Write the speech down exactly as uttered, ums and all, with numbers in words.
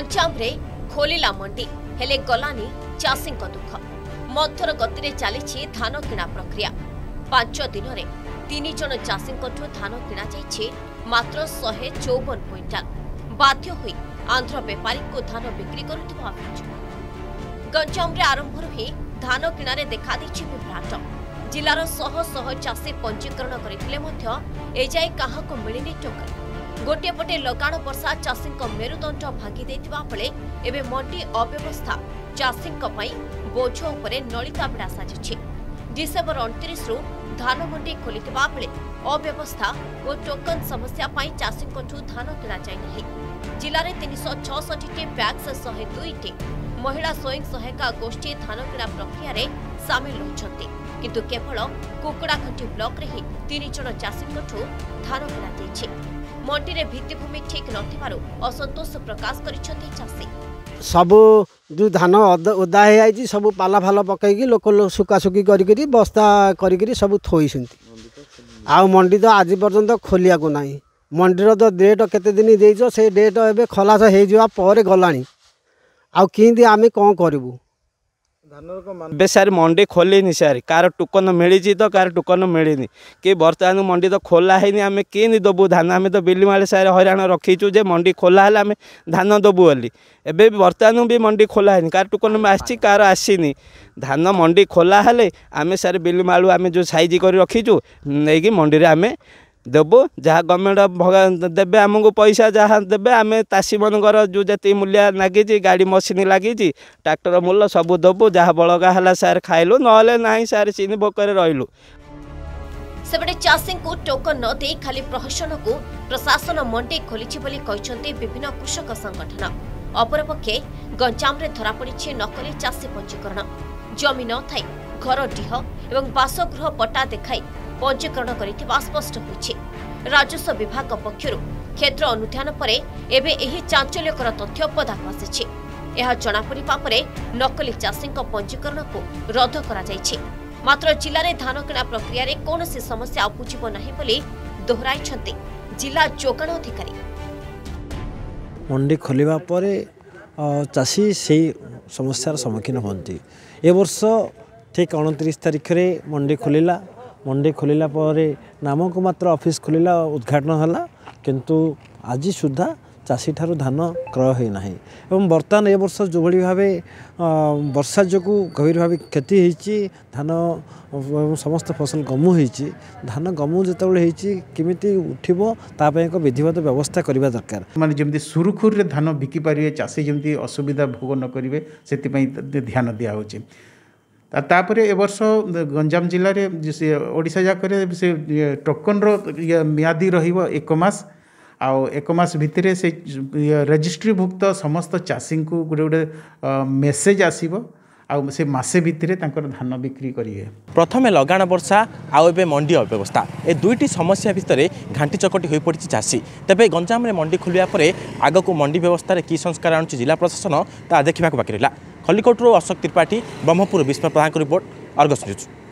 ଗଞ୍ଜାମରେ ଖୋଲିଲା ମଣ୍ଡି ହେଲେ ଗଲାନି ଚାଷୀଙ୍କ ଦୁଃଖ। ମଥର ଗତିରେ ଚାଲିଛି ଧାନ କିଣା ପ୍ରକ୍ରିୟା। ପାଞ୍ଚ ଦିନରେ ତିନି ଜଣ ଚାଷୀଙ୍କଠୁ ଧାନ କିଣା ଯାଇଛି ମାତ୍ର ଶହେ ଚଉବନ କ୍ୱିଣ୍ଟାଲ। ବାଧ୍ୟ ହୋଇ ଆନ୍ଧ୍ର ବେପାରୀଙ୍କୁ ଧାନ ବିକ୍ରି କରୁଥିବା ଅଭିଯୋଗ। ଗଞ୍ଜାମରେ ଆରମ୍ଭରୁ ହିଁ ଧାନ କିଣାରେ ଦେଖାଦେଇଛି ବିଭ୍ରାଟ। ଜିଲ୍ଲାର ଶହ ଶହ ଚାଷୀ ପଞ୍ଜୀକରଣ କରିଥିଲେ ମଧ୍ୟ ଏଯାଏ କାହାକୁ ମିଳିନି ଟୋକନ। गोटे पटे लगाण वर्षा चाषी मेरुदंड भांगी बेले मंडी अव्यवस्था चाषी बोझ उपर नलिता बिड़ा साजिश। डिसेम्बर अणतीस धान मंडी खोली बेले अव्यवस्था और टोकन समस्या चाषी धान किणाई जिले में तीन सौ छसठी बैग से शहे दुईटी महिला स्वयं सहायता गोष्ठी धान किणा प्रक्रिय सामिल रही किंतु केवल कुकड़ाखंडी ब्लॉक ही तीन जन चाषी धान किणाई मंडी रे भित्तिभूमि ठीक नथिबारु असंतोष प्रकाश करिसेंती चासी। सब जो धान उदा होती सब पाला फाल पकईकी लोक सुखासुखी करी बस्ता करी सब थोईसेंती। आ मंडी तो आज पर्यंत खोलिया को ना मंडीर तो डेट केते दिन देइजो से डेट एबे खलास हे जिवा पर गलानी आ किंदी आमे कोन करबू। बे सार मंडी खोलनी सार कार टोकन मिली तो कार टोकन मिलनी कि बर्तमान मंडी तो खोला है आम कि दबू धान आम तो बिलिमाल सार हईराण रखीचु जे मंडी खोला है आम धान दबू बोली एवं बर्तमान भी मंडी खोला है कार टोकन आसी कार आसनी धान मंडी खोला है आम सार बिलिमाल आम जो साइज कर रखीचु नहीं कि मंडी आम देबू जहाँ गवर्नमेंट देवे आमको पैसा जहाँ देवे आम तासी मनकर जो जी मूल्य लगी गाड़ी मशीन लगी ट्रैक्टर मूल्य सब देवु जहाँ बलगा है सार खाइलु ना सार चीनी भोकर रही सेपटे चाषी को टोकन न दे खाली प्रहसन को प्रशासन मंडी खोली विभिन्न कृषक संगठन। अपरपक्षे गंजाम धरा पड़ी नकली चाषी पंजीकरण जमी न थाई घर डीह एवं बासगृह पट्टा देखाई पंजीकरण कर राजस्व विभाग पक्षर क्षेत्र अनुधान पर चांचल्यकर तथ्य पदाक आसी जनापड़ा पर नकली चाषी पंजीकरण को रद्द कर मात्र जिले में धान किणा प्रक्रिय कौन समस्या उपजीव ना दोहराई जिला जोगाण अधिकारी। मंडी खोलिबा पर चाषी से समस्या सम्मुखीन होती ए वर्ष ठीक उनतीस तारीख रे मंडी खोलिला। मंडी खोलिला पर नाम को मात्र ऑफिस खोलिला उद्घाटन होला किंतु आज सुधा चाषी ठारू धान क्रय होई नाही एवं बर्तमान ए वर्ष जो भली भाव वर्षा जो गंभीर भाव क्षति होती धान समस्त फसल गमु होती धान गमु जितेबाला होती किमिति उठिबो तापै एक विधिवत व्यवस्था करबा दरकार माने जेमति सुरुखुर रे धान बिकि पारिवे चाषी जेमति असुविधा भोग न करिवे सेति पई ध्यान दिया होची। तापरे ए वर्ष गंजाम जिले में से ओडिशा जाकर से टोकन रो मियादी रहिबो एक मास आउ एक मास भितरे से रजिस्ट्री भुक्त समस्त चाषी को गोटे गोटे मेसेज आसीबो आउ से मासे भितरे तांकर धान बिक्री करिए। प्रथम लगाण वर्षा आउ एबे मंडी अव्यवस्था ए दुईटी समस्या भितर घाटी चकटी हो पड़ी चाषी। तेज गंजाम में मंडी खोलिया पर आग को मंडी व्यवस्था की संस्कार आणुची जिला प्रशासन ता देखा बाकी रहा। खलिकोटरू अशोक त्रिपाठी, ब्रह्मपुर विश्व प्रधान रिपोर्ट, आर्गस न्यूज।